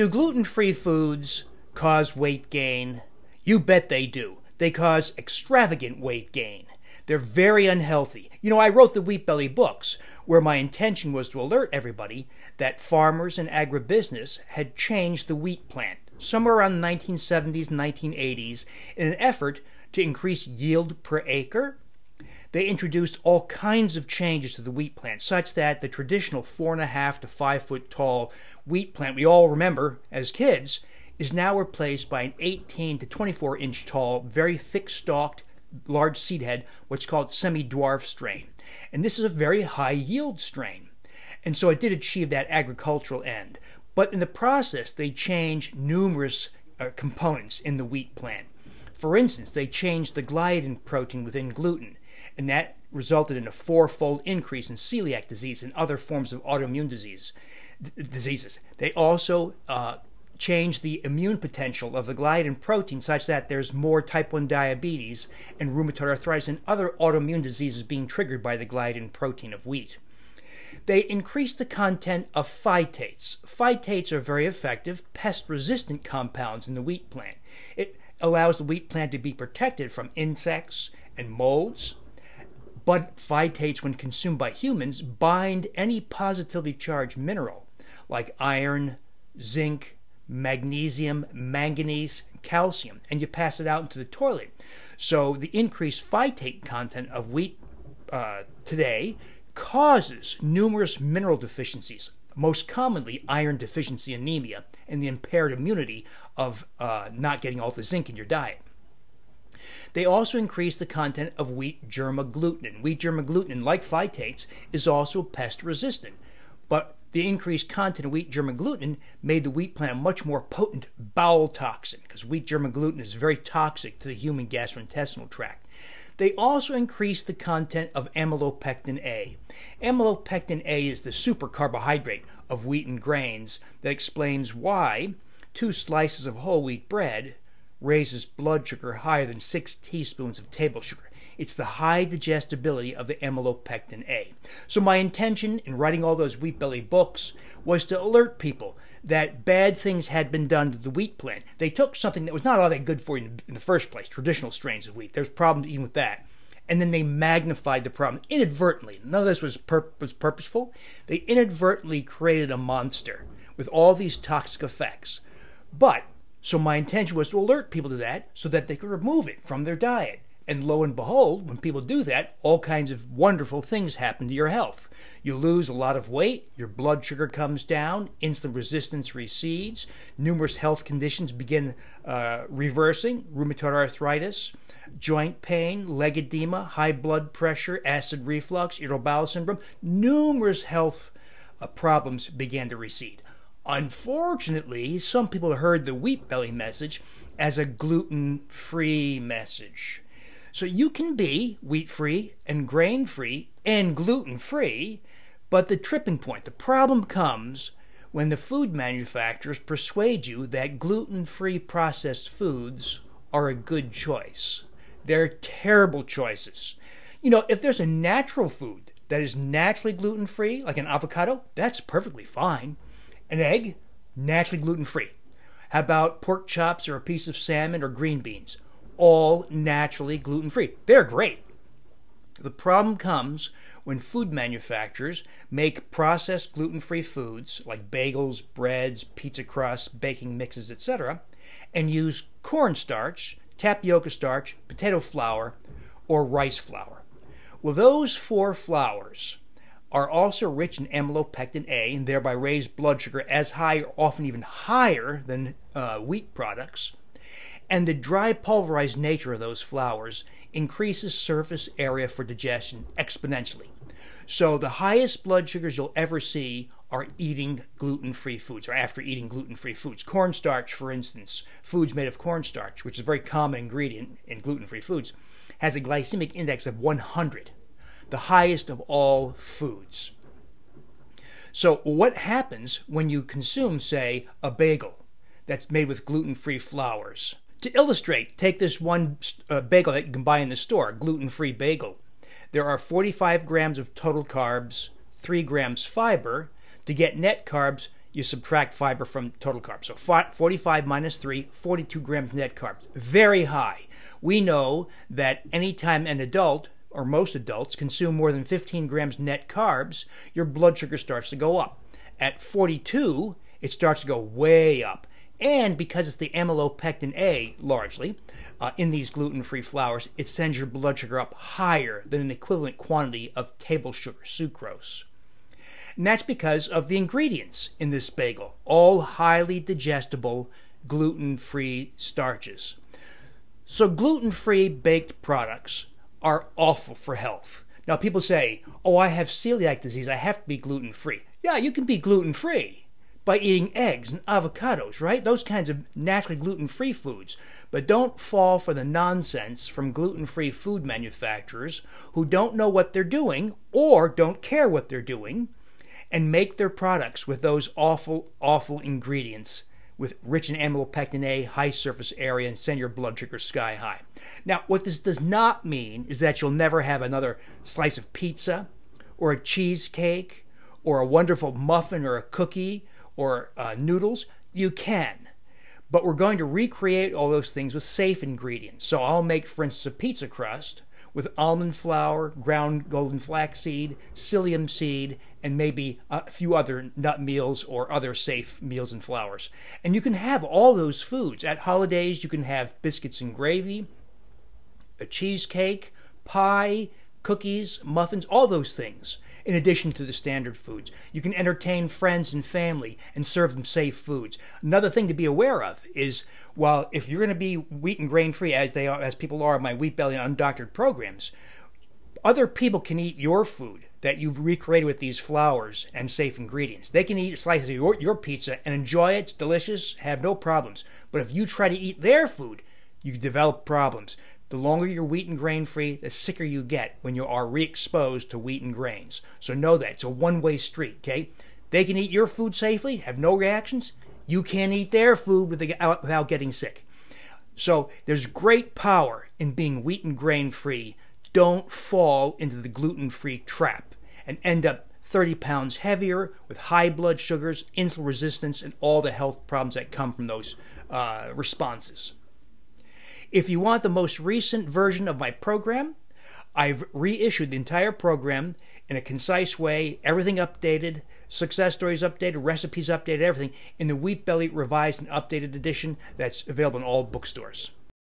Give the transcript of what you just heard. Do gluten-free foods cause weight gain? You bet they do. They cause extravagant weight gain. They're very unhealthy. You know, I wrote the Wheat Belly books where my intention was to alert everybody that farmers and agribusiness had changed the wheat plant somewhere around the 1970s and 1980s in an effort to increase yield per acre. They introduced all kinds of changes to the wheat plant, such that the traditional 4.5 to 5 foot tall wheat plant we all remember as kids is now replaced by an 18 to 24 inch tall, very thick stalked, large seed head, what's called semi-dwarf strain. And this is a very high yield strain. And so it did achieve that agricultural end. But in the process, they changed numerous components in the wheat plant. For instance, they changed the gliadin protein within gluten, and that resulted in a four-fold increase in celiac disease and other forms of autoimmune diseases. They also change the immune potential of the gliadin protein such that there's more type 1 diabetes and rheumatoid arthritis and other autoimmune diseases being triggered by the gliadin protein of wheat. They increase the content of phytates. Phytates are very effective pest-resistant compounds in the wheat plant. It allows the wheat plant to be protected from insects and molds. But phytates, when consumed by humans, bind any positively charged mineral like iron, zinc, magnesium, manganese, calcium, and you pass it out into the toilet. So the increased phytate content of wheat today causes numerous mineral deficiencies, most commonly iron deficiency anemia and the impaired immunity of not getting all the zinc in your diet. They also increase the content of wheat germ agglutinin. Wheat germ agglutinin, like phytates, is also pest resistant, but the increased content of wheat germ agglutinin made the wheat plant a much more potent bowel toxin, because wheat germ agglutinin is very toxic to the human gastrointestinal tract. They also increase the content of amylopectin A. Amylopectin A is the super carbohydrate of wheat and grains that explains why 2 slices of whole wheat bread raises blood sugar higher than 6 teaspoons of table sugar. It's the high digestibility of the amylopectin A. So my intention in writing all those Wheat Belly books was to alert people that bad things had been done to the wheat plant. They took something that was not all that good for you in the first place, traditional strains of wheat. There's problems even with that. And then they magnified the problem inadvertently. None of this was purposeful. They inadvertently created a monster with all these toxic effects. So my intention was to alert people to that so that they could remove it from their diet. And lo and behold, when people do that, all kinds of wonderful things happen to your health. You lose a lot of weight, your blood sugar comes down, insulin resistance recedes, numerous health conditions begin reversing, rheumatoid arthritis, joint pain, leg edema, high blood pressure, acid reflux, irritable bowel syndrome. Numerous health problems began to recede. Unfortunately, some people heard the Wheat Belly message as a gluten-free message. So you can be wheat-free and grain-free and gluten-free, but the tripping point, the problem comes when the food manufacturers persuade you that gluten-free processed foods are a good choice. They're terrible choices. You know, if there's a natural food that is naturally gluten-free, like an avocado, that's perfectly fine. An egg, naturally gluten-free. How about pork chops or a piece of salmon or green beans? All naturally gluten-free. They're great. The problem comes when food manufacturers make processed gluten-free foods like bagels, breads, pizza crusts, baking mixes, etc., and use cornstarch, tapioca starch, potato flour, or rice flour. Well, those 4 flours are also rich in amylopectin A and thereby raise blood sugar as high or often even higher than wheat products. And the dry pulverized nature of those flours increases surface area for digestion exponentially. So the highest blood sugars you'll ever see are eating gluten-free foods or after eating gluten-free foods. Cornstarch, for instance, foods made of cornstarch, which is a very common ingredient in gluten-free foods, has a glycemic index of 100. The highest of all foods. So what happens when you consume, say, a bagel that's made with gluten-free flours? To illustrate, take this one bagel that you can buy in the store, gluten-free bagel. There are 45 grams of total carbs, 3 grams fiber. To get net carbs, you subtract fiber from total carbs. So 45 minus 3, 42 grams net carbs. Very high. We know that anytime an adult, or most adults, consume more than 15 grams net carbs, your blood sugar starts to go up. At 42, it starts to go way up. And because it's the amylopectin A, largely, in these gluten-free flours, it sends your blood sugar up higher than an equivalent quantity of table sugar, sucrose. And that's because of the ingredients in this bagel, all highly digestible gluten-free starches. So gluten-free baked products are awful for health. Now people say, oh, I have celiac disease, I have to be gluten-free. Yeah, you can be gluten-free by eating eggs and avocados, right? Those kinds of naturally gluten-free foods. But don't fall for the nonsense from gluten-free food manufacturers who don't know what they're doing or don't care what they're doing and make their products with those awful, awful ingredients with rich in amylopectin A, high surface area, and send your blood sugar sky high. Now, what this does not mean is that you'll never have another slice of pizza or a cheesecake or a wonderful muffin or a cookie or noodles. You can, but we're going to recreate all those things with safe ingredients. So I'll make, for instance, a pizza crust with almond flour, ground golden flaxseed, psyllium seed, and maybe a few other nut meals or other safe meals and flours. And you can have all those foods. At holidays, you can have biscuits and gravy, a cheesecake, pie, cookies, muffins, all those things, in addition to the standard foods. You can entertain friends and family and serve them safe foods. Another thing to be aware of is, well, if you're going to be wheat and grain free, as they are, as people are in my Wheat Belly and Undoctored programs, other people can eat your food that you've recreated with these flours and safe ingredients. They can eat a slice of your pizza and enjoy it. It's delicious, have no problems. But if you try to eat their food, you develop problems. The longer you're wheat and grain free, the sicker you get when you are re-exposed to wheat and grains. So know that. It's a one-way street, okay? They can eat your food safely, have no reactions. You can't eat their food without getting sick. So there's great power in being wheat and grain free. Don't fall into the gluten-free trap and end up 30 pounds heavier with high blood sugars, insulin resistance, and all the health problems that come from those responses. If you want the most recent version of my program, I've reissued the entire program in a concise way, everything updated, success stories updated, recipes updated, everything in the Wheat Belly Revised and Updated Edition that's available in all bookstores.